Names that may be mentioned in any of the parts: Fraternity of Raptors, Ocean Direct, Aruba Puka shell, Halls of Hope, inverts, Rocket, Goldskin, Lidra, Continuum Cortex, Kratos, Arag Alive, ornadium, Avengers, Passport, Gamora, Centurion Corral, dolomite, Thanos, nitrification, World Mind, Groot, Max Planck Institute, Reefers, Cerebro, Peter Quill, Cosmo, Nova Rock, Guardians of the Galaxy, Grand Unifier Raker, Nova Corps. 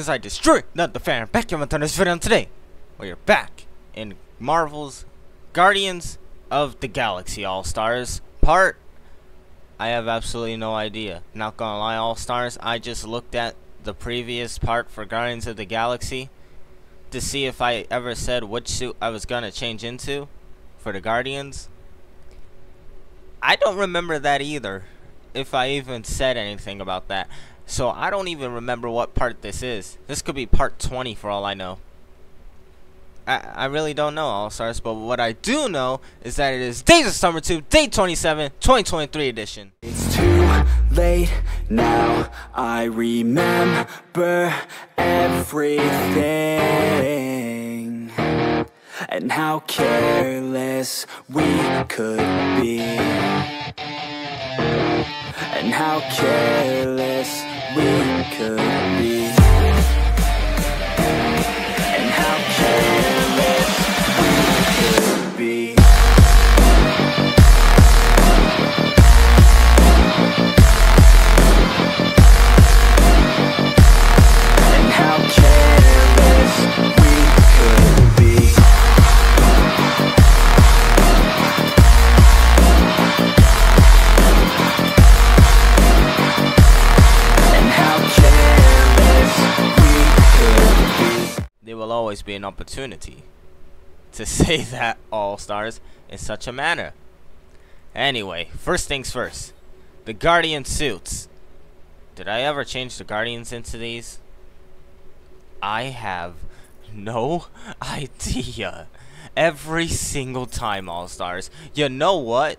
as I destroy not the fan. Back in this video today, we are back in Marvel's Guardians of the Galaxy All-Stars part. I have absolutely no idea. Not gonna lie, All-Stars, I just looked at the previous part for Guardians of the Galaxy to see if I ever said which suit I was gonna change into for the Guardians. I don't remember that either, if I even said anything about that. So I don't even remember what part this is. This could be part 20 for all I know. I really don't know, All-Stars, but what I do know is that it is Days of SummerTube, Day 27, 2023 edition. It's too late now, I remember everything, and how careless we could be, and how careless we could be, and how careless we could be. And how careless we could be. There will always be an opportunity to say that, All-Stars, in such a manner. Anyway, first things first, the Guardian suits. Did I ever change the Guardians into these? I have no idea. Every single time, All-Stars. You know what?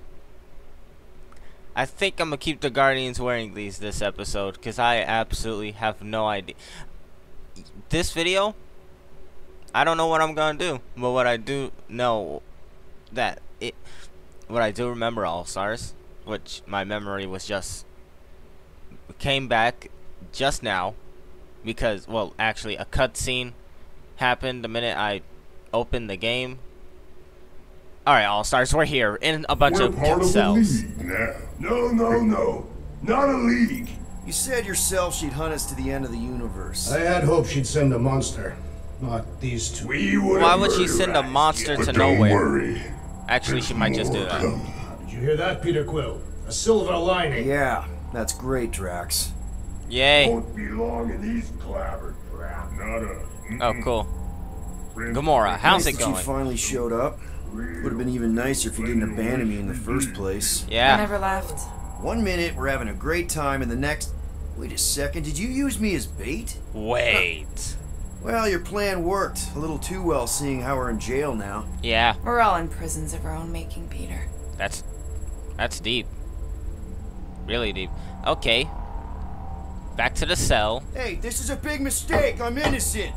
I think I'm gonna keep the Guardians wearing these this episode, because I absolutely have no idea. This video, I don't know what I'm gonna do, but what I do know that what I do remember, All-Stars, which my memory was just came back just now, because, well, actually a cutscene happened the minute I opened the game. Alright, All-Stars, we're here in a bunch of part cells. Of the league now. No, not a league. You said yourself she'd hunt us to the end of the universe. I had hoped she'd send a monster. Not these two. Why would she send a monster to nowhere? Worry. Actually, she might just do that. Did you hear that, Peter Quill? A silver lining. Yeah, that's great, Drax. Yay. Won't be long in these clabbered crap. Not a. Oh, cool. Gamora, how's it going? You finally showed up. Would have been even nicer if you didn't abandon me in the first place. Yeah. I never left. 1 minute we're having a great time, and the next. Wait a second. Did you use me as bait? Wait. Well, your plan worked a little too well, seeing how we're in jail now. Yeah. We're all in prisons of our own making, Peter. That's deep. Really deep. Okay. Back to the cell. Hey, this is a big mistake. I'm innocent.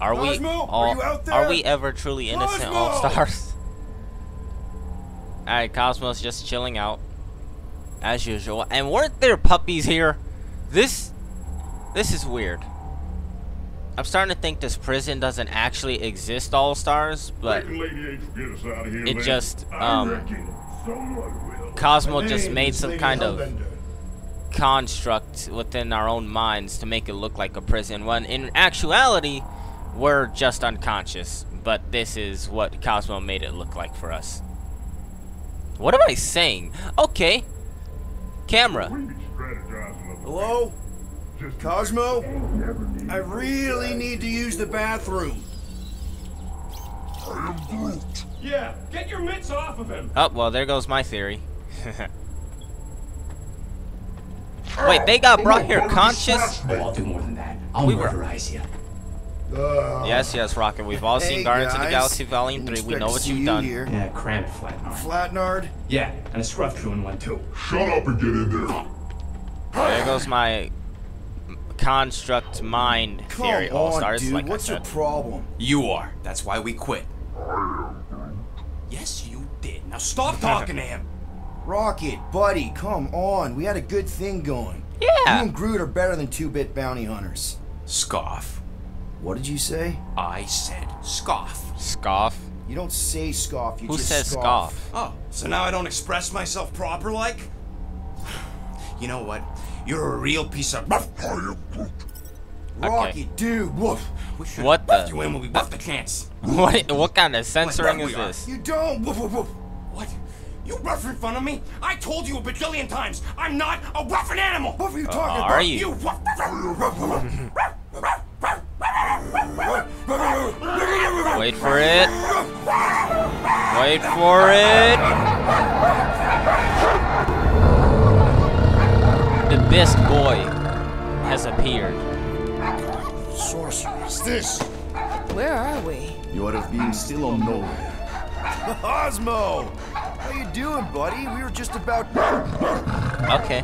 Are we all? Are you out there? Are we ever truly innocent, Cosmo? All-Stars? All right, Cosmo's just chilling out, as usual. And weren't there puppies here? This is weird. I'm starting to think this prison doesn't actually exist, All-Stars, but it just, Cosmo just made some kind of construct within our own minds to make it look like a prison, when in actuality, we're just unconscious, but this is what Cosmo made it look like for us. What am I saying? Okay. Camera. Hello? Cosmo, I really need to use the bathroom. I am Groot. Yeah, get your mitts off of him. Oh, well, there goes my theory. Wait, they got brought here conscious? Oh, I'll do more than that. I'll murderize you. Yes, Rocket. We've all seen Guardians of the Galaxy Volume 3. We know what you've done. Yeah, cramped Flatnard. Flatnard? Yeah, and a scruff crew in one, too. Shut up and get in there. There goes my construct mind theory. Come on, All-Stars, dude, like what's your problem? You are. That's why we quit. Yes, you did. Now stop talking to him. Rocket, buddy, come on. We had a good thing going. Yeah. You and Groot are better than two-bit bounty hunters. Scoff. What did you say? I said scoff. Scoff? You don't say scoff. You just scoff. Who says scoff? Oh, so now I don't express myself proper like? You know what? You're a real piece of. Rocky, dude, woof. We should have left you in when we left the chance. What kind of censoring is this? You don't woof woof woof. What? You rough in front of me? I told you a bajillion times, I'm not a rough animal. What are you talking about? You rough. Wait for it. Wait for it. The best boy has appeared. Sorceress, this. Where are we? You would have been still on nowhere. Cosmo, how you doing, buddy? We were just about. Okay.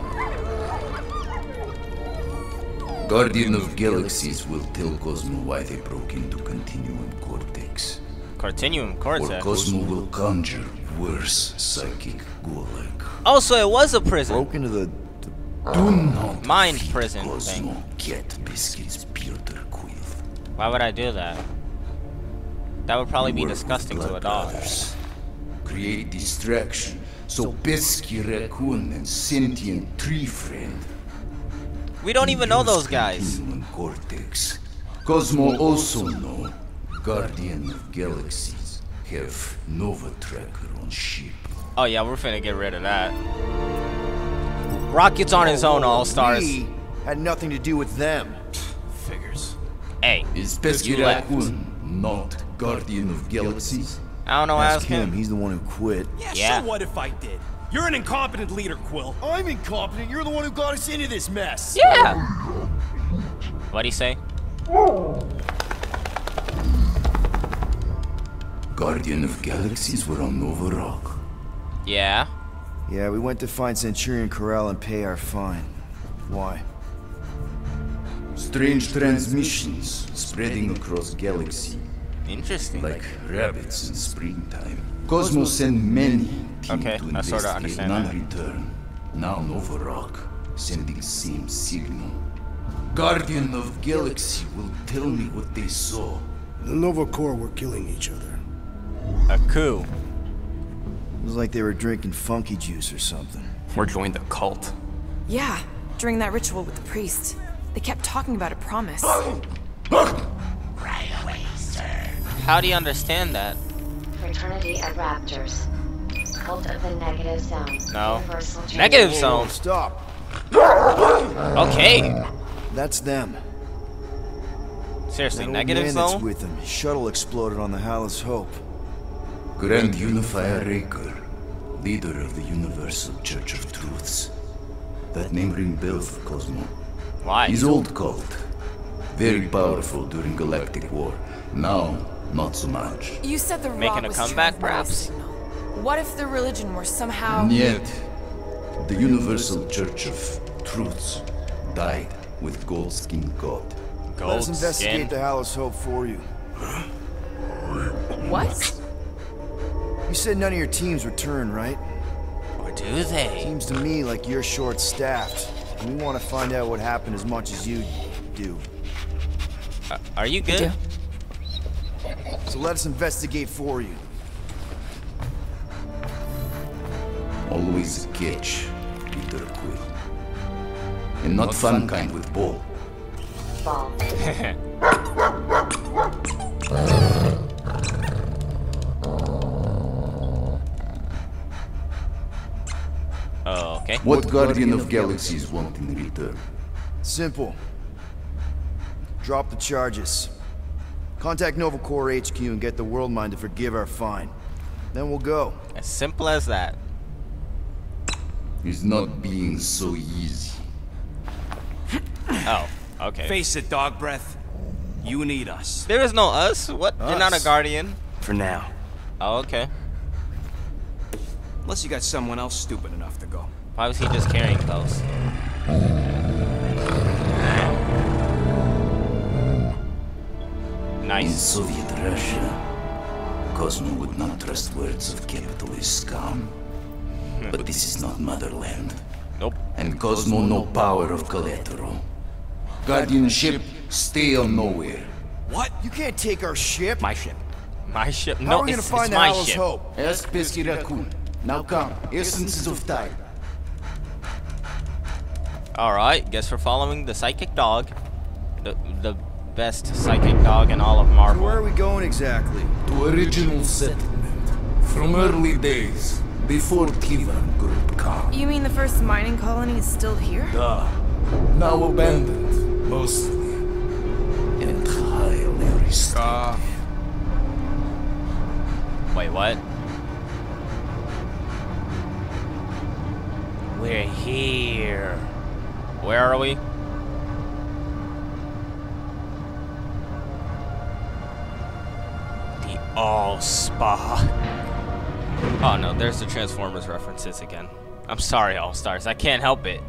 Guardian of Galaxies will tell Cosmo why they broke into Continuum Cortex. Continuum Cortex. Or Cosmo will conjure worse psychic gulag. Oh, so it was a prison. Broke into the. Do not mind prison Cosmo thing. Get biscuits, Peter Quill. Why would I do that? That would probably be disgusting to a dog. Create distraction, so pesky raccoon and sentient tree friend. We don't even know those guys. Cortex. Cosmo also know Guardian of Galaxies have Nova Tracker on ship. Oh yeah, we're finna get rid of that. Rocket's on his own, All-Stars. We had nothing to do with them. Figures. Hey, is pesky raccoon not Guardian of Galaxies? I don't know, ask him. He's the one who quit. Yeah, so what if I did? You're an incompetent leader, Quill. I'm incompetent. You're the one who got us into this mess. Yeah. What'd he say? Guardian of Galaxies were on Nova Rock. Yeah. Yeah, we went to find Centurion Corral and pay our fine. Why? Strange transmissions spreading across galaxy. Interesting. Like rabbits in springtime. Cosmo sent many team to investigate non-return. Now Nova Rock sending same signal. Guardian of Galaxy will tell me what they saw. The Nova Corps were killing each other. A coup. It was like they were drinking funky juice or something. Or joined the cult. Yeah, during that ritual with the priest. They kept talking about a promise. Right away, sir. How do you understand that? Fraternity of Raptors. Cult of the Negative Zone. No. Negative Zone? Stop. Okay. That's them. Seriously, Negative Zone? With them. Shuttle exploded on the Halls of Hope. Grand Unifier Raker. Leader of the Universal Church of Truths. That name rings bells for Cosmo. Why? His old cult. Very powerful during Galactic War. Now, not so much. You said the making a comeback, perhaps? What if the religion were somehow... And yet, the Universal Church of Truths died with Goldskin God. Goldskin? Let's investigate the Halls of Hope for you. What? You said none of your teams return, right? Or do they? Seems to me like you're short-staffed. We want to find out what happened as much as you do. Are you good? So let us investigate for you. Always catch Peter Quill. And not fun kind with ball. Okay. What Guardian of Galaxies want in return? Simple. Drop the charges. Contact Nova Corps HQ and get the World Mind to forgive our fine. Then we'll go. As simple as that. It's not being so easy. Oh, okay. Face it, dog breath. You need us. There is no us? What? Us. You're not a guardian? For now. Oh, okay. Unless you got someone else stupid enough to go. Why was he just carrying those? Nice. In Soviet Russia, Cosmo would not trust words of capitalist scum. But this is not motherland. Nope. And Cosmo no power of collateral. Guardianship, still nowhere. What? You can't take our ship? My ship. My ship? No, it's my ship. Hope? Ask Pesky Raccoon. Now come, essences of time. Alright, guess we're following the psychic dog. the best psychic dog in all of Marvel. So where are we going exactly? To original settlement. From early days, before Kivan Group came. You mean the first mining colony is still here? Duh. Now abandoned, mostly. Entirely restored. Wait, what? We're here. Where are we? The Allspark. Oh no, there's the Transformers references again. I'm sorry, All-Stars. I can't help it.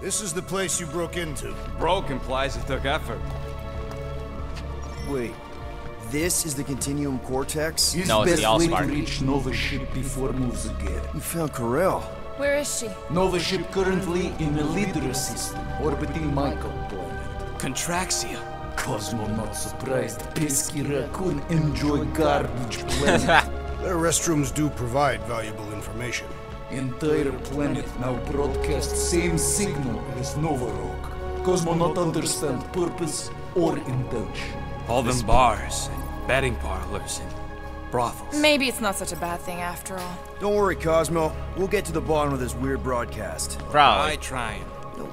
This is the place you broke into. Broke implies it took effort. Wait. This is the Continuum Cortex? No, it's the Allspark. To reach Nova ship before it moves again. You found Corell. Where is she? Nova ship currently in the Lidra system, orbiting Michael planet. Contraxia. Cosmo not surprised. Pesky raccoon enjoy garbage planet. Their restrooms do provide valuable information. Entire planet now broadcasts same signal as Nova Rock. Cosmo not understand purpose or intention. All them bars, and betting parlors, and brothels. Maybe it's not such a bad thing after all. Don't worry, Cosmo. We'll get to the bottom of this weird broadcast. Probably. I try.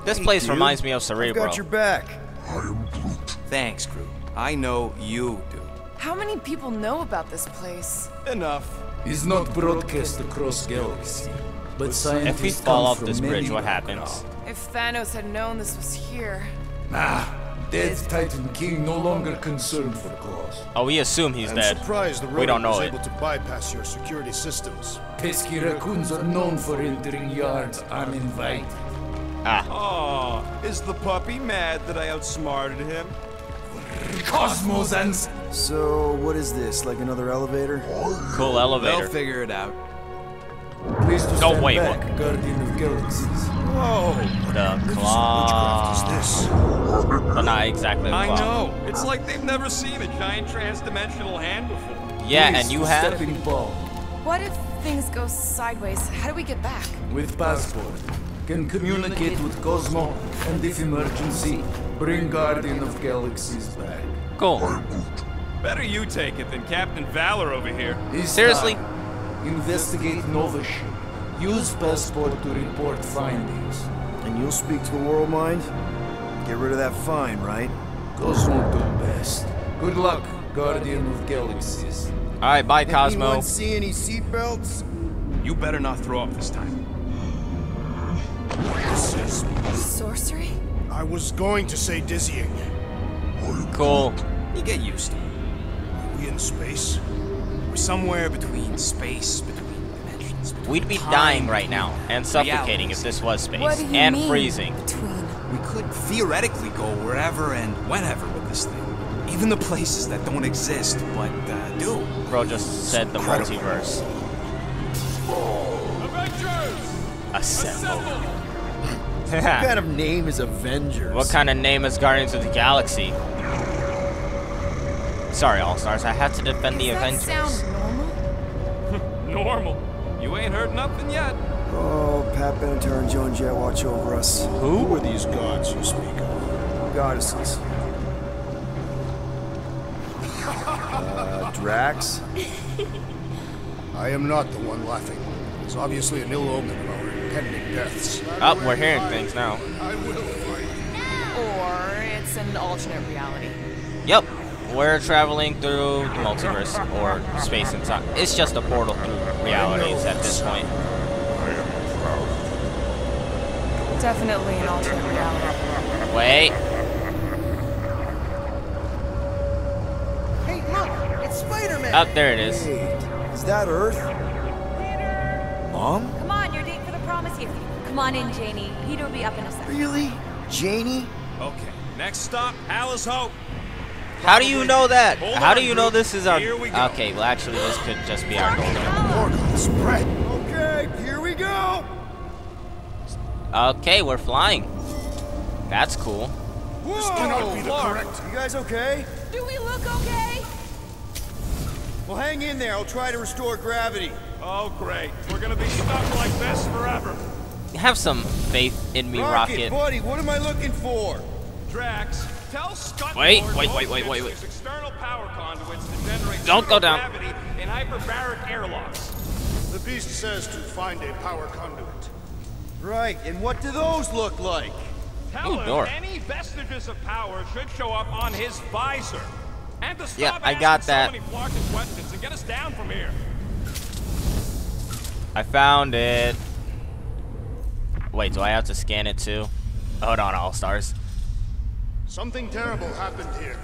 This place reminds me of Cerebro. I got your back. I am Groot. Thanks, Groot. I know you do. How many people know about this place? Enough. It's not broadcast across galaxy, but scientists. If we fall off this bridge, what happens? If Thanos had known this was here. Nah. Dead Titan King no longer concerned for cause. Oh, we assume he's dead. I'm surprised the robot was able to bypass your security systems. Pesky raccoons are known for entering yards uninvited. Ah. Oh, is the puppy mad that I outsmarted him? Cosmos and... So, what is this? Like another elevator? Cool elevator. They'll figure it out. Please to stand back, what? Guardian of Galaxies. Whoa! The claw. Which is this? Well, not exactly. I know. It's like they've never seen a giant transdimensional hand before. Yeah, please, and you have. What if things go sideways? How do we get back? With Passport, can communicate with Cosmo, and if emergency, bring Guardian of Galaxies back. Cool. Better you take it than Captain Valor over here. He's seriously. Time. Investigate Nova ship. Use Passport to report findings. And you'll speak to the World Mind? Get rid of that fine, right? Cosmo won't do best. Good luck, Guardian of Galaxies. Alright, bye, Cosmo. Anyone see any seatbelts? You better not throw up this time. This is... sorcery? I was going to say dizzying. Cool. You get used to it. Are we in space? We're somewhere between space, between dimensions. Between we'd be dying right now and suffocating reality. If this was space and freezing. Between? We could theoretically go wherever and whenever with this thing. Even the places that don't exist but do. Bro just said the multiverse. Avengers! Assemble. What kind of name is Avengers? What kind of name is Guardians of the Galaxy? Sorry, All-Stars, I had to defend the Avengers. Does that sound normal? Normal? You ain't heard nothing yet. Oh, Pat Benatar and Joan Jett watch over us. Who are these gods you speak of? Goddesses. Drax? I am not the one laughing. It's obviously an ill omen of our impending deaths. Oh, we're hearing things now. I will fight. Or it's an alternate reality. Yep. We're traveling through the multiverse, or space and time. It's just a portal through realities at this point. Definitely an alternate reality. Wait. Hey, look! It's Spider-Man! Up there it is. Wait, is that Earth? Mom? Come on, your date for the promise here. Come on in, Janie. Peter will be up in a second. Really? Janie? Okay. Next stop, Halls of Hope. How do you know that? How do you know this is our... Okay, well actually this could just be our golden spread. Okay, here we go! Okay, we're flying. That's cool. Whoa, this cannot be the correct. You guys okay? Do we look okay? Well, hang in there. I'll try to restore gravity. Oh, great. We're gonna be stuck like this forever. have some faith in me, Rocket. Buddy, what am I looking for? Drax, tell Scott. Wait. External power conduits to generate gravity in hyperbaric airlocks. The beast says to find a power conduit. Right, and what do those look like? Tell him any vestiges of power should show up on his visor. And to stop I got that. So many blocking questions and get us down from here. I found it. Wait, do I have to scan it too? Hold on, All Stars. Something terrible happened here.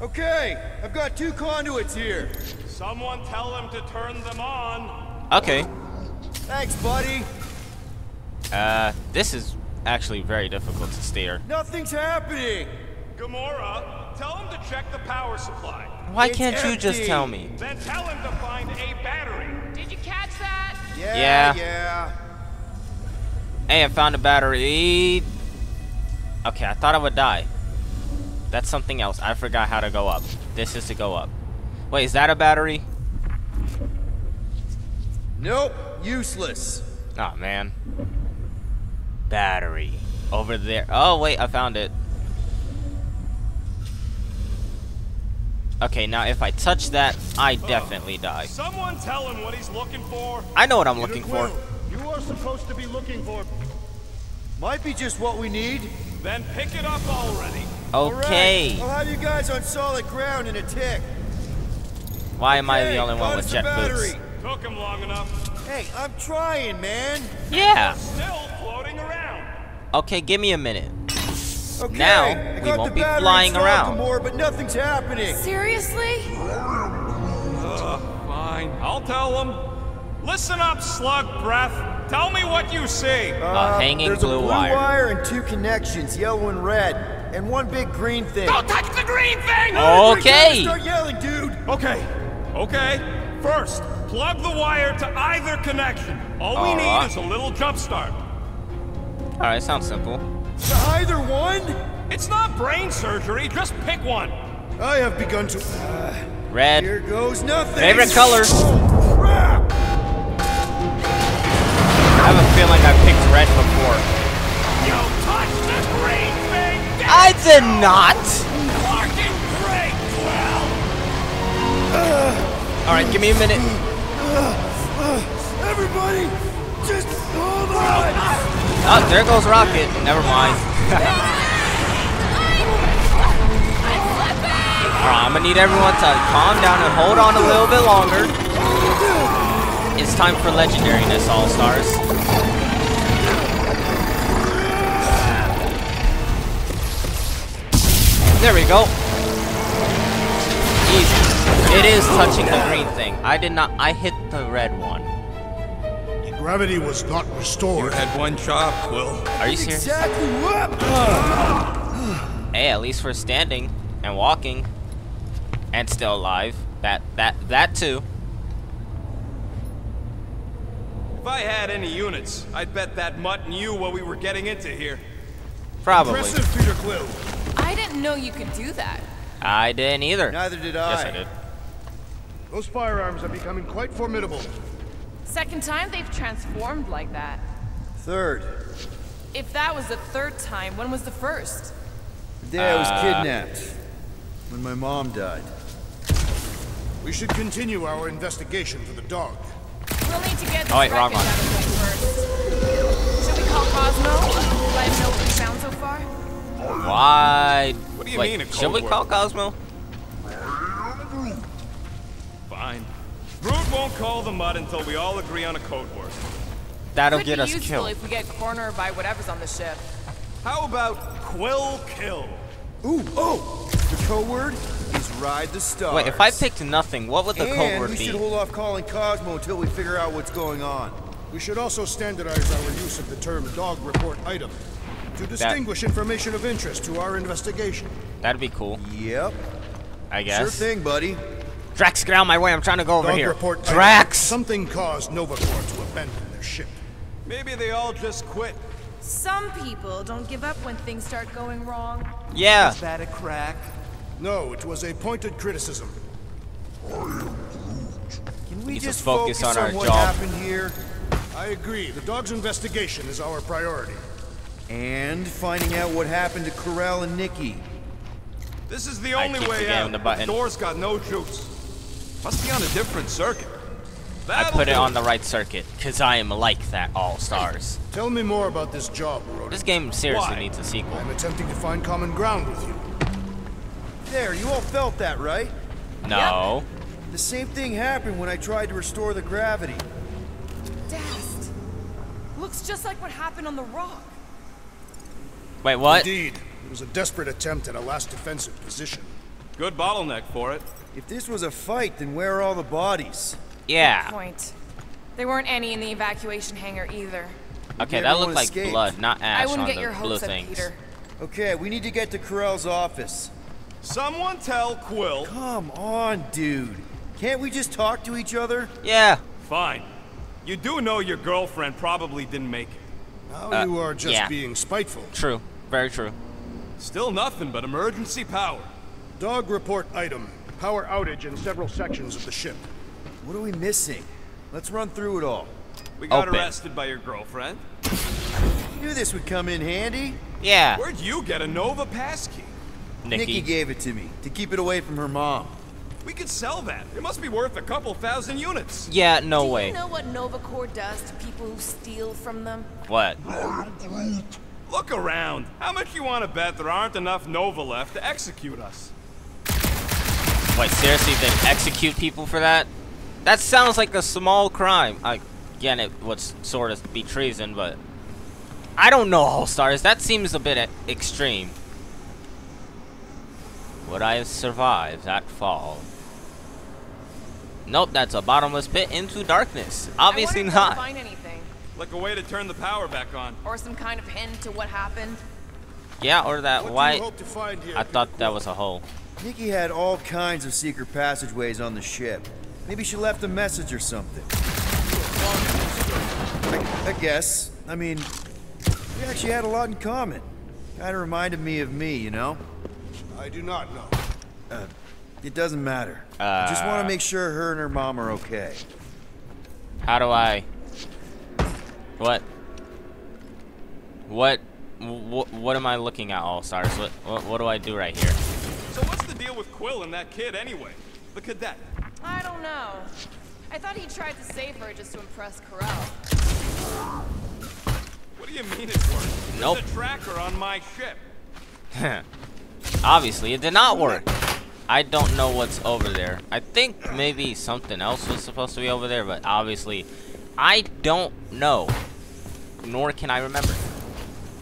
Okay, I've got two conduits here. Someone tell them to turn them on. Okay. Thanks, buddy. This is actually very difficult to steer. Nothing's happening. Gamora, tell him to check the power supply. Why can't you just tell me? Then tell him to find a battery. Did you catch that? Yeah. Hey, I found a battery. Okay, I thought I would die. That's something else. I forgot how to go up. This is to go up. Wait, is that a battery? Nope, useless. Aw, man. Battery. Over there. Oh, wait, I found it. Okay, now if I touch that, I definitely die. Someone tell him what he's looking for. I know what I'm looking for. You are supposed to be looking for... Might be just what we need. Then pick it up already. Okay. All right. I'll have you guys on solid ground in a tick. Why am I the only one with jet boots? Took him long enough. Hey, I'm trying, man. Yeah. Still floating around. Okay, give me a minute. Okay, now we won't be flying around. But nothing's happening. Seriously? Fine. I'll tell him. Listen up, slug breath. Tell me what you see. A hanging blue wire and two connections, yellow and red, and one big green thing. Don't touch the green thing! Okay. Start yelling, dude. Okay. First, plug the wire to either connection. All we need is a little jump start. All right, sounds simple. To either one? It's not brain surgery. Just pick one. I have begun to. Red. Here goes nothing. Favorite color. Oh, crap. I have a feeling I picked red before. You touched the green thing! I did not! Fucking great, Quill! Alright, give me a minute. Everybody, just hold on! Oh, there goes Rocket. Never mind. Alright, I'm gonna need everyone to calm down and hold on a little bit longer. It's time for legendariness, All Stars. There we go. Easy. It is touching the green thing. I did not. I hit the red one. Gravity was not restored. You had one job, Quill. Are you serious? Exactly what? Hey, at least we're standing and walking and still alive. That too. If I had any units, I'd bet that mutt knew what we were getting into here. Probably. Impressive, Peter Quill. I didn't know you could do that. I didn't either. Neither did I. Yes, I did. Those firearms are becoming quite formidable. Second time they've transformed like that. Third. If that was the third time, when was the first? The day I was kidnapped. When my mom died. We should continue our investigation for the dog. We'll need to get the rocket out of the way first. Should we call Cosmo? Do I have no good sound so far? Why? What do you mean? Should we call Cosmo? Fine. Groot won't call the mud until we all agree on a code word. That'll get us killed. If we get cornered by whatever's on the ship. How about Quill Kill? Ooh, oh! The code word? Ride the stars. Wait, if I picked nothing, what would the code word be? We should hold off calling Cosmo until we figure out what's going on. We should also standardize our use of the term dog report item to distinguish information of interest to our investigation. That'd be cool. Yep. I guess. Sure thing, buddy. Drax, get out of my way. I'm trying to go over here. Drax! Something caused Nova Corps to abandon their ship. Maybe they all just quit. Some people don't give up when things start going wrong. Yeah. Is that a crack? No, it was a pointed criticism. Can we just focus on what happened here? I agree. The dog's investigation is our priority. And finding out what happened to Corell and Nikki. This is the only way out. The door's got no juice. Must be on a different circuit. I put it on the right circuit, because I am like that, all stars. Tell me more about this job, Rhoda. This game seriously needs a sequel. I'm attempting to find common ground with you. There, you all felt that, right? No. Yep. The same thing happened when I tried to restore the gravity. Dast. Looks just like what happened on the rock. Wait, what? Indeed. It was a desperate attempt at a last defensive position. Good bottleneck for it. If this was a fight, then where are all the bodies? Yeah. Good point. There weren't any in the evacuation hangar either. Okay, that looked like blood, not ash on the blue things. Okay, we need to get to Corell's office. Someone tell Quill. Come on, dude. Can't we just talk to each other? Yeah. Fine. You do know your girlfriend probably didn't make it. Now you are just being spiteful. True. Very true. Still nothing but emergency power. Dog report item. Power outage in several sections of the ship. What are we missing? Let's run through it all. We got arrested by your girlfriend. Knew this would come in handy. Yeah. Where'd you get a Nova pass key? Nikki gave it to me to keep it away from her mom. We could sell that. It must be worth a couple thousand units. Yeah, no way. Do you know what Nova Corps does to people who steal from them? What? Look around. How much you want to bet there aren't enough Nova left to execute us? Wait, seriously, they execute people for that? That sounds like a small crime. Again, it would sort of be treason, but I don't know, All-Stars. That seems a bit extreme. Would I have survived that fall? Nope, that's a bottomless pit into darkness. Obviously not. I find anything. Like a way to turn the power back on. Or some kind of hint to what happened. Yeah, or that white. I thought that was a hole. Nikki had all kinds of secret passageways on the ship. Maybe she left a message or something. I guess. I mean, we actually had a lot in common. Kinda reminded me of me, you know? I do not know. It doesn't matter. I just want to make sure her and her mom are okay. How do I... What am I looking at, All-Stars? What do I do right here? So what's the deal with Quill and that kid anyway? The cadet. I don't know. I thought he tried to save her just to impress Corell. What do you mean it worked? Nope. There's a tracker on my ship. Obviously, it did not work. I don't know what's over there. I think maybe something else was supposed to be over there, but obviously, I don't know. Nor can I remember.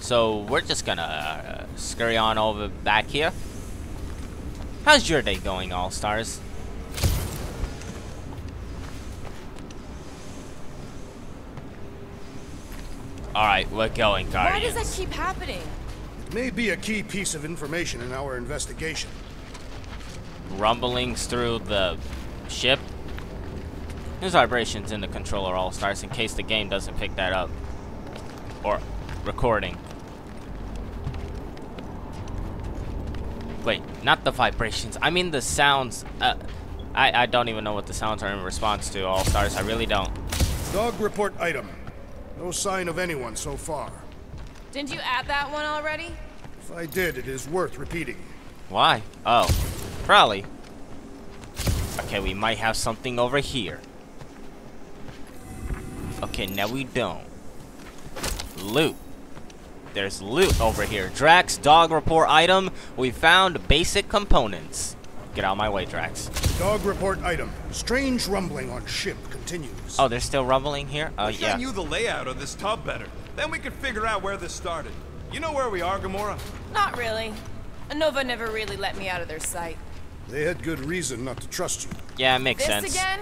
So, we're just gonna scurry on over back here. How's your day going, All-Stars? Alright, we're going, Guardians. Why does that keep happening? It may be a key piece of information in our investigation. Rumblings through the ship. There's vibrations in the controller, All-Stars, in case the game doesn't pick that up. Or recording. Wait, not the vibrations. I mean the sounds. I don't even know what the sounds are in response to, All-Stars. I really don't. Dog report item. No sign of anyone so far. Didn't you add that one already? If I did, it is worth repeating. Why? Oh, probably. Okay, we might have something over here. Okay, now we don't. Loot. There's loot over here. Drax, dog report item. We found basic components. Get out of my way, Drax. Dog report item. Strange rumbling on ship continues. Oh, they're still rumbling here? Oh, yeah. I knew the layout of this tub better. Then we could figure out where this started. You know where we are, Gamora? Not really. Nova never really let me out of their sight. They had good reason not to trust you. Yeah, it makes sense. This again?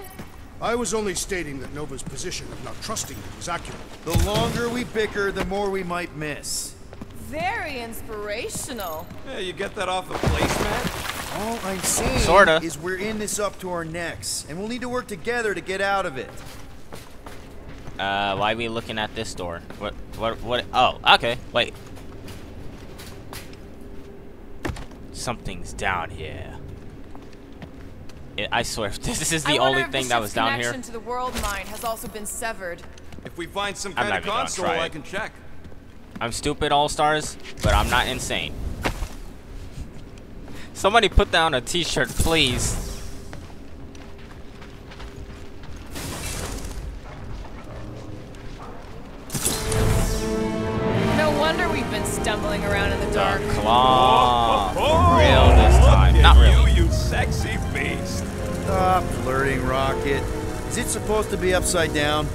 I was only stating that Nova's position of not trusting you was accurate. The longer we bicker, the more we might miss. Very inspirational. Yeah, you get that off the placemat? All I'm saying is we're in this up to our necks, and we'll need to work together to get out of it. Why are we looking at this door? What, oh, okay, wait. Something's down here. I swear, this is the only thing that was down here. I wonder if the connection to the World Mind has also been severed. If we find some kind of console, I can check. I'm stupid, All-Stars, but I'm not insane. Somebody put down a t-shirt, please. No wonder we've been stumbling around in the dark. The claw. For real this time. Not real. You sexy beast. Stop flirting, Rocket. Is it supposed to be upside down?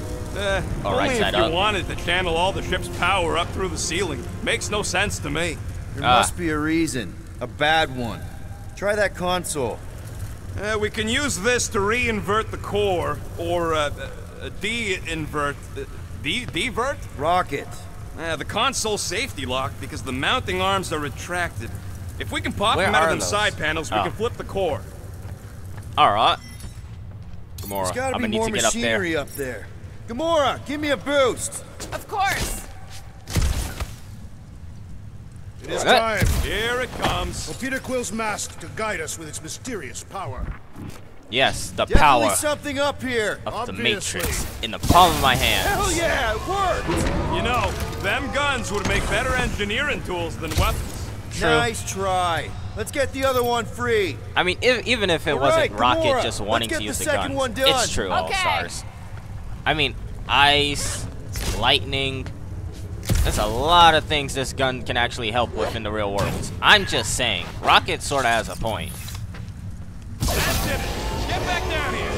Only if you wanted to channel all the ship's power up through the ceiling. Makes no sense to me. There must be a reason. A bad one. Try that console. We can use this to re-invert the core, or de-invert... de-divert? Rocket. The console's safety lock because the mounting arms are retracted. If we can pop them out of them side panels, we can flip the core. Alright. Gamora, I'm gonna need to get up there. There's gotta be more machinery up there. Gamora, give me a boost! Of course! It is time. Here it comes. For Peter Quill's mask to guide us with its mysterious power. Yes, the power. Something up here. Of the Matrix in the palm of my hand. Hell yeah, it worked! You know, them guns would make better engineering tools than weapons. True. Nice try. Let's get the other one free. I mean, if, even if it wasn't Rocket just wanting to use the gun, it's true, All-Stars. I mean, ice, lightning. There's a lot of things this gun can actually help with in the real world. I'm just saying, Rocket sort of has a point. That's it. Get back down here.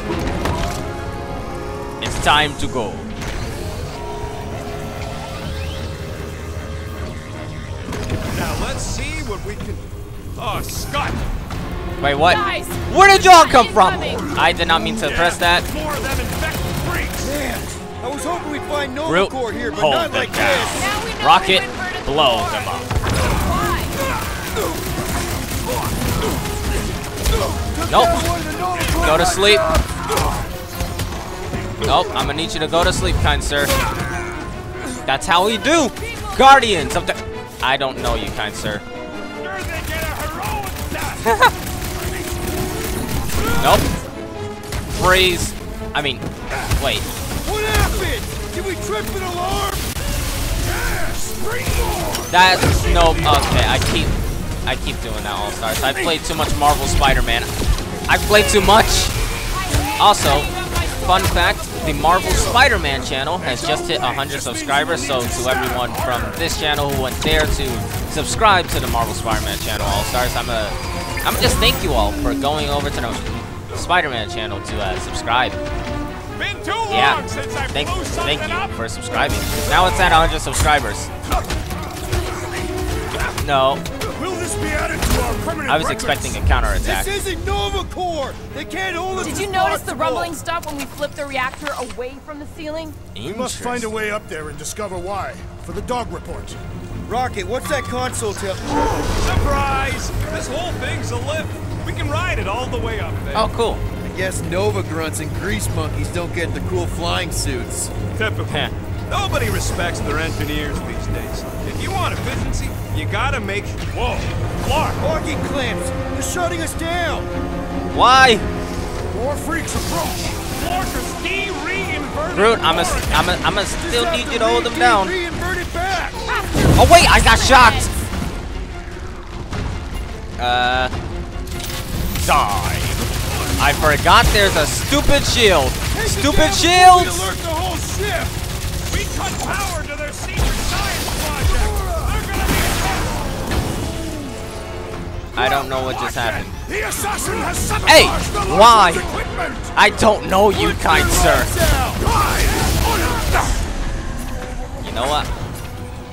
It's time to go. Now let's see what we can. Oh, Scott! Wait, what? Guys, where did y'all come from? I did not mean to press that. More of them infected freaks. Man. I was hoping we'd find Nova Corps here, but not like this. Rocket, blow them up. Nope. Go to sleep. Nope, I'm gonna need you to go to sleep, kind sir. That's how we do. Guardians of the... I don't know you, kind sir. Nope. Freeze. I mean, wait. What happened? Did we trip an alarm? That's no. Okay, I keep doing that, All-Stars. I played too much Marvel Spider-Man. I played too much. Also, fun fact: the Marvel Spider-Man channel has just hit 100 subscribers. So to everyone from this channel who went there to subscribe to the Marvel Spider-Man channel, All-Stars, I'm just thank you all for going over to the Spider-Man channel to subscribe. Been too long since I thank you for subscribing. Now it's at 100 subscribers. No. Will this be added to our permanent expecting a counterattack. This isn't Nova Corps. They can't hold us. Did you notice the rumbling stopped when we flipped the reactor away from the ceiling? We must find a way up there and discover why. For the dog report. Rocket, what's that console tip? Surprise! This whole thing's a lift. We can ride it all the way up there. Oh, cool. Yes, Nova grunts and grease monkeys don't get the cool flying suits. Typical. Nobody respects their engineers these days. If you want efficiency, you gotta make... Whoa! Clark! Orgy clamps! They're shutting us down! Why? More freaks approach! Clark is de-re-inverted! Groot, I'm still need you to hold them down. Back. Oh wait, I got shocked! Die! I forgot there's a stupid shield. Stupid shield! We alert the whole ship. We cut power to their secret science project. They're gonna be attacked. I don't know what just happened. The assassin has sabotaged the large equipment. I don't know you, kind sir. You know what?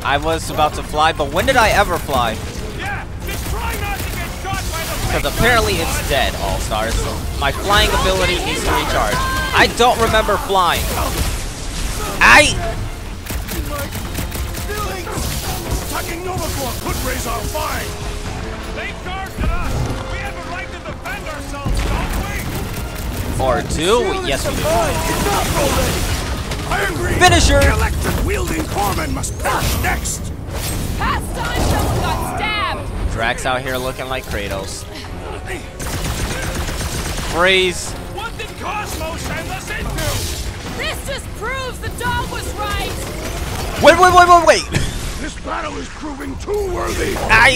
I was about to fly, but when did I ever fly? Yeah, just try not to get shot by the... Because apparently it's dead, All-Stars. My flying ability needs to recharge. I don't remember flying. Attacking Nova Corps could raise our fine. They charged us. We have a right to defend ourselves, don't we? Or two? Yes, we do. I agree. Finisher. The electric wielding Corman must pass next. Past time, someone got stabbed. Drax out here looking like Kratos. Freeze. What did Cosmo send us into? This just proves the dog was right. Wait. This battle is proving too worthy. Cut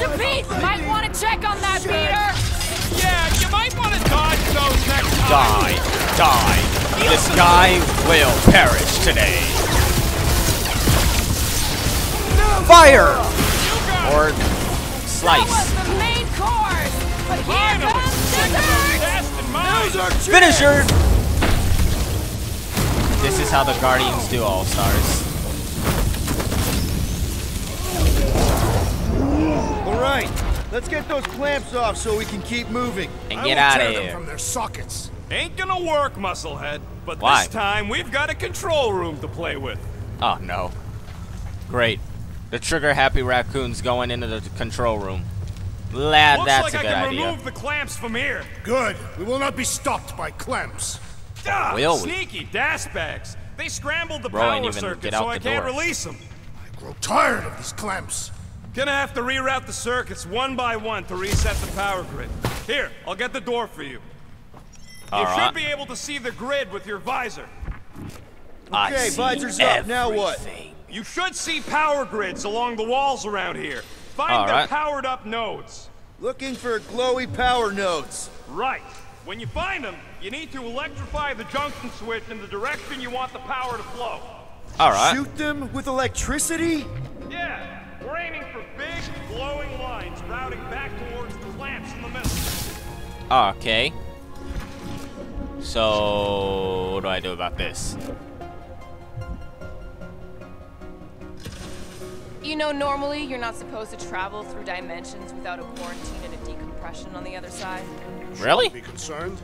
to Pete. Might want to check on that, Peter. Yeah, you might want to dodge those next time. Die. This guy will perish today. Fire! Or slice. That was the main course, but here comes scissors! Finisher! This is how the Guardians do All-Stars. Alright. Let's get those clamps off so we can keep moving. And get out of here. From their sockets. Ain't gonna work, Musclehead. But why? This time we've got a control room to play with. Oh no. Great. The trigger happy raccoon's going into the control room. Lad, that's a good idea. Looks like I can remove the clamps from here. Good. We will not be stopped by clamps. Duh, sneaky dashbags. They scrambled the power circuit so I can't release them. I grow tired of these clamps. Gonna have to reroute the circuits one by one to reset the power grid. Here, I'll get the door for you. You should be able to see the grid with your visor. Okay, visor's up. Now what? You should see power grids along the walls around here. Find the powered up nodes. Looking for glowy power nodes. Right. When you find them, you need to electrify the junction switch in the direction you want the power to flow. Alright. Shoot them with electricity? Yeah. We're aiming for big, glowing lines routing back towards the clamps in the middle. Okay. So, what do I do about this? You know, normally you're not supposed to travel through dimensions without a quarantine and a decompression on the other side. Really? Shouldn't be concerned.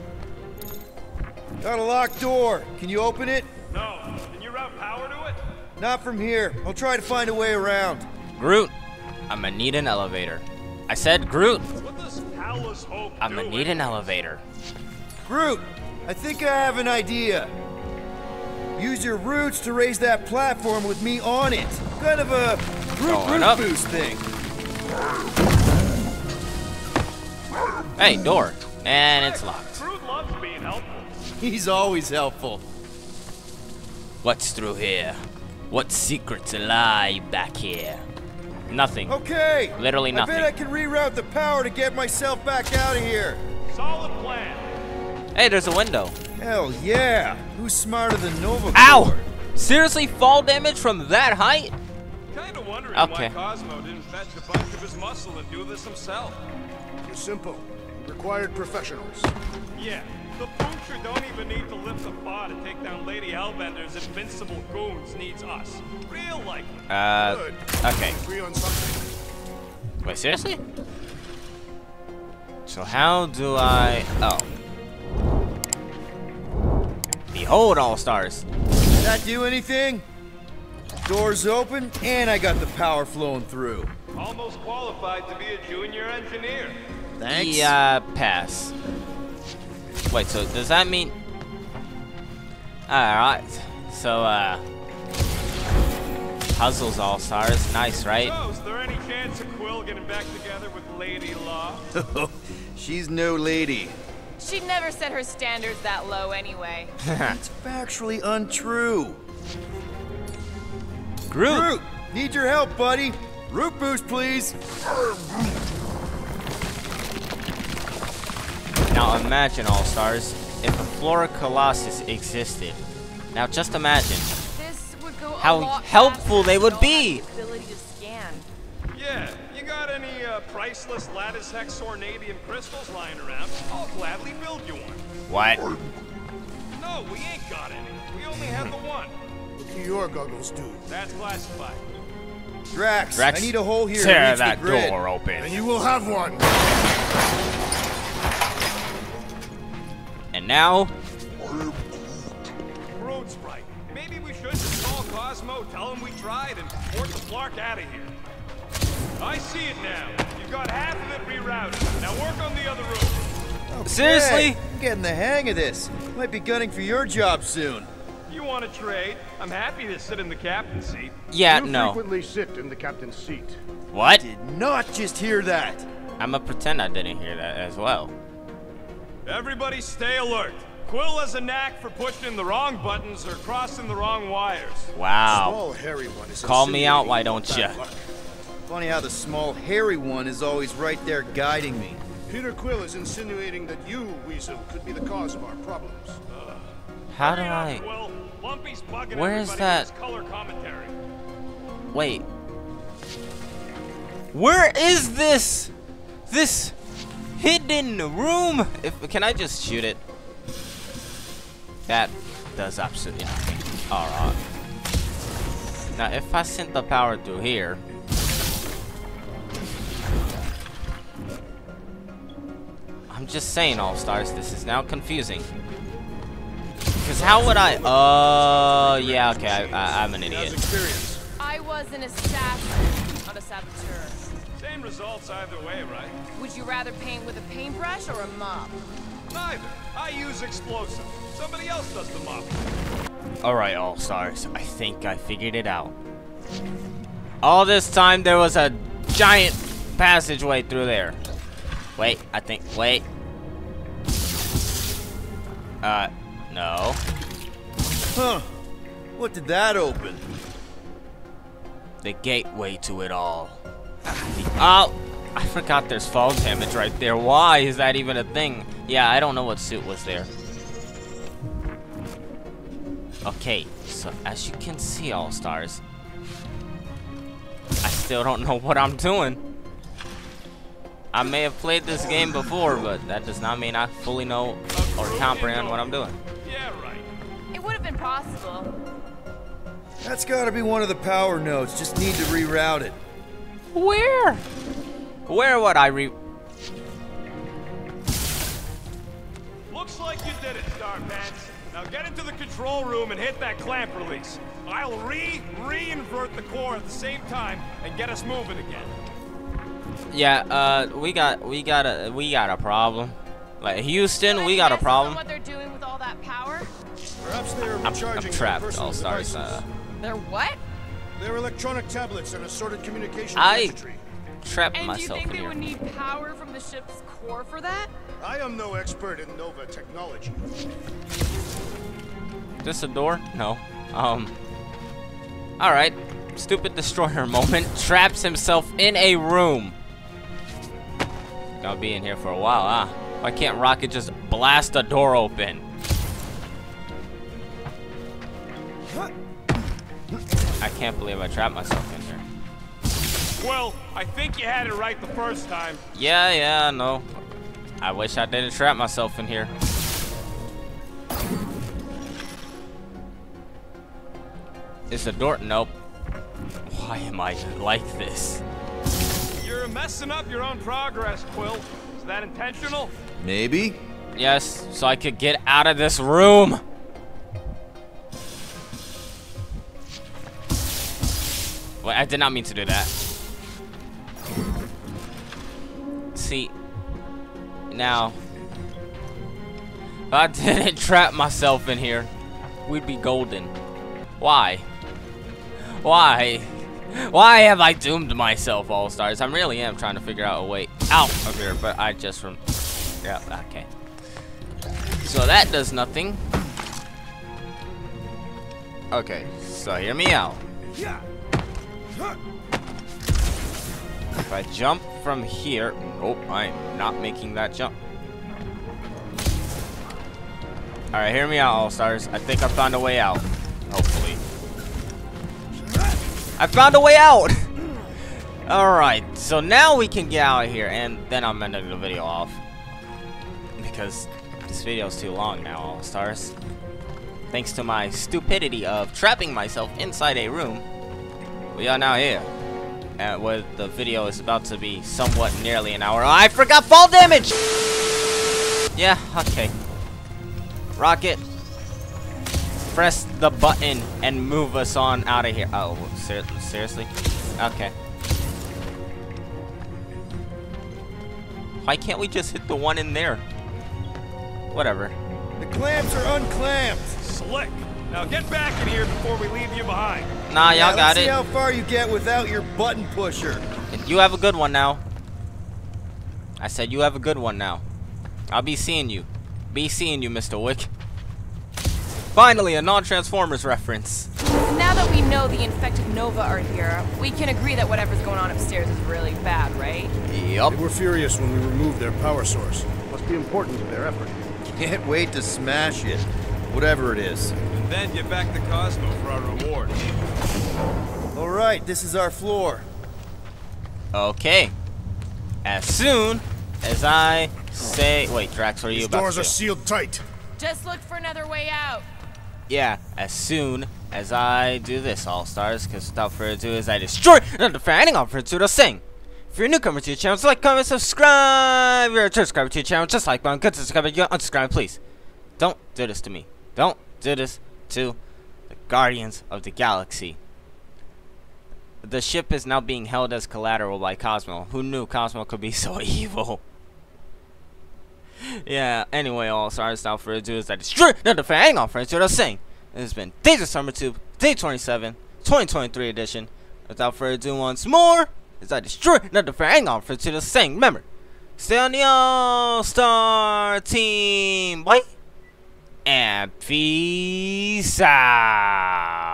Got a locked door. Can you open it? No. Can you route power to it? Not from here. I'll try to find a way around. Groot, I'm gonna need an elevator. I said Groot. What does Halls of Hope do? I'm gonna need an elevator. Groot, I think I have an idea. Use your roots to raise that platform with me on it. Kind of a root boost thing. Hey, door. And it's locked. Groot loves being helpful. He's always helpful. What's through here? What secrets lie back here? Nothing. Okay. Literally nothing. I bet I can reroute the power to get myself back out of here. Solid plan. Hey, there's a window. Hell yeah. Who's smarter than Nova Corps? Ow! Seriously, fall damage from that height? Kinda wondering why Cosmo didn't fetch a bunch of his muscle and do this himself. You're simple. Required professionals. Yeah. The Boocher don't even need to lift a paw to take down Lady Hellbender's invincible goons. Needs us. Real life. Okay. Wait, seriously? So how do I... Oh. Behold, All-Stars. Did that do anything? Doors open, and I got the power flowing through. Almost qualified to be a junior engineer. Thanks. Yeah, pass. Wait, so does that mean... Alright, so puzzles All-Stars, nice, right? So, is there any chance of Quill getting back together with Lady Law? She's no lady. She never set her standards that low anyway. It's factually untrue. Groot! Need your help, buddy! Root boost, please! Now imagine, All-Stars, if the Flora Colossus existed. Now just imagine how helpful they would be. Yeah, you got any priceless lattice hex ornadium crystals lying around? I'll gladly build you one. What? No, we ain't got any. We only have the one. What do your goggles do? That's classified. Drax, I need a hole here. Tear that door open, and you will have one. And now... Groot's right. Maybe we should just call Cosmo, tell him we tried, and force the Flark out of here. I see it now. You've got half of it rerouted. Now work on the other room. Okay. Seriously? I'm getting the hang of this. Might be gunning for your job soon. You want to trade? I'm happy to sit in the captain's seat. Yeah, no. You frequently sit in the captain's seat. What? I did not just hear that. I'm gonna pretend I didn't hear that as well. Everybody stay alert. Quill has a knack for pushing the wrong buttons or crossing the wrong wires. Wow. Small, hairy one is Call me out, why don't you? Funny how the small, hairy one is always right there guiding me. Peter Quill is insinuating that you, Weasel, could be the cause of our problems. How do I... Where is that? Wait. Where is this? This hidden room? Can I just shoot it? That does absolutely nothing. Alright. Now, if I send the power through here... I'm just saying, All-Stars, this is now confusing. Because how would I... yeah, okay, I'm an idiot. I was an assassin, not a saboteur. Same results either way, right? Would you rather paint with a paintbrush or a mop? Neither. I use explosive. Somebody else does the mop. Alright, All-Stars, I think I figured it out. All this time, there was a giant passageway through there. Wait, I think, wait. No. Huh. What did that open? The gateway to it all. Oh! I forgot there's fall damage right there. Why is that even a thing? Yeah, I don't know what suit was there. Okay, so as you can see, All-Stars, I still don't know what I'm doing. I may have played this game before, but that does not mean I fully know or comprehend what I'm doing. Yeah, right. It would have been possible. That's gotta be one of the power nodes. Just need to reroute it. Where? Where would I re... Looks like you did it, Starpants. Now get into the control room and hit that clamp release. I'll re-invert the core at the same time and get us moving again. Yeah, we got a problem. Like Houston, we got a problem. What they're doing with all that power? Perhaps they're recharging trapped, All-Stars. They're what? They're electronic tablets and assorted communication circuitry. I trapped myself here. And do you think they would need power from the ship's core for that? I am no expert in Nova technology. Is this a door? No. All right. Stupid destroyer moment. Traps himself in a room. Gonna be in here for a while, huh? Why can't Rocket just blast the door open? I can't believe I trapped myself in here. Well, I think you had it right the first time. Yeah, no. I wish I didn't trap myself in here. Is the door? Nope. Why am I like this? You're messing up your own progress, Quill. Is that intentional? Maybe. Yes, so I could get out of this room. Wait, I did not mean to do that. See, now, if I didn't trap myself in here, we'd be golden. Why? Why? Why have I doomed myself, All-Stars? I really am trying to figure out a way out of here, but I just yeah, okay. So that does nothing. Okay, so hear me out. Yeah. If I jump from here, nope, I'm not making that jump. Alright, hear me out, All-Stars. I think I found a way out. Hopefully. I found a way out! Alright, so now we can get out of here, and then I'm ending the video off. Because this video is too long now, All-Stars. Thanks to my stupidity of trapping myself inside a room. We are now here, and where the video is about to be somewhat nearly an hour. I forgot fall damage! Yeah, okay. Rocket, press the button and move us on out of here. Oh, seriously? Okay. Why can't we just hit the one in there? Whatever. The clamps are unclamped. Slick. Now get back in here before we leave you behind. Nah, y'all got it. See how far you get without your button pusher. You have a good one now. I said you have a good one now. I'll be seeing you. Be seeing you, Mr. Wick. Finally, a non-Transformers reference. Now that we know the infected Nova are here, we can agree that whatever's going on upstairs is really bad, right? Yup. They were furious when we removed their power source. Must be important to their effort. Can't wait to smash it. Whatever it is. And then get back to Cosmo for our reward. Alright, this is our floor. Okay. As soon as I say... Wait, Drax, what are you about to do? These doors are sealed tight. Just look for another way out. Yeah, as soon as I do this, All-Stars, because without further ado, as I destroy another fanning offer to the thing. If you're a newcomer to your channel, so like, comment, subscribe. If you're a subscriber to your channel, just like, button, subscribe, you unsubscribe, please. Don't do this to me. Don't do this to the Guardians of the Galaxy. The ship is now being held as collateral by Cosmo. Who knew Cosmo could be so evil? Yeah, anyway, All-Stars, without further ado, as I destroy another fanning offer to the thing. It's been Days of SummerTube, Day 27, 2023 edition. Without further ado, once more, as I destroy another fanning offer to the thing. Remember, stay on the All-Star team, boy. And peace out.